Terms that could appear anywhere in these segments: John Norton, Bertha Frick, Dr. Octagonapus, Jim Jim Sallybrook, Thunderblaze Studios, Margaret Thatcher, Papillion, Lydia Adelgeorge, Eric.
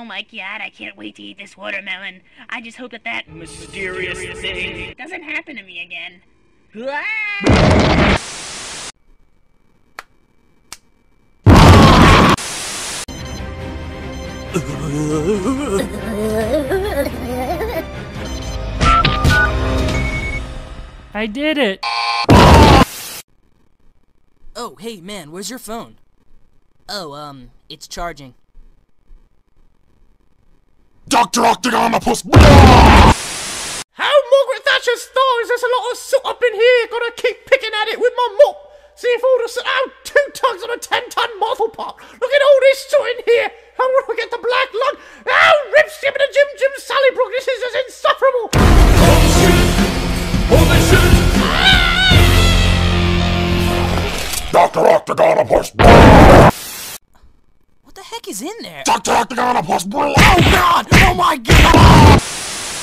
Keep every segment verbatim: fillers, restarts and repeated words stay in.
Oh my god, I can't wait to eat this watermelon. I just hope that that mysterious, mysterious thing doesn't happen to me again. Ah! I did it! Oh, hey man, where's your phone? Oh, um, it's charging. Doctor Octagonapus! How Margaret Thatcher stars, there's a lot of soot up in here, gotta keep picking at it with my mop! See if all the oh, two tugs on a ten ton marvel pot! Look at all this soot in here! How will I get the black lung? Oh, rip skip and a Jim Jim Sallybrook, this is just insufferable! Doctor Octagonapus! What the heck is in there? Doctor Octagonapus! Oh god! Oh my god!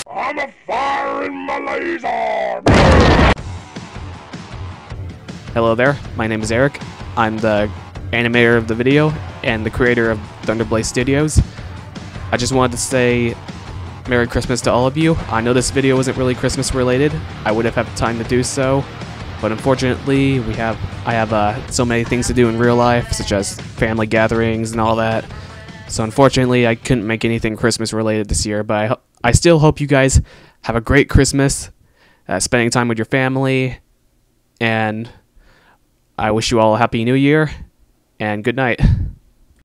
I'm a fire in my laser! Hello there, my name is Eric. I'm the animator of the video and the creator of Thunderblaze Studios. I just wanted to say Merry Christmas to all of you. I know this video isn't really Christmas related. I would have had time to do so. But unfortunately, we have I have uh, so many things to do in real life, such as family gatherings and all that. So unfortunately, I couldn't make anything Christmas-related this year, but I, I still hope you guys have a great Christmas, uh, spending time with your family, and I wish you all a Happy New Year, and good night.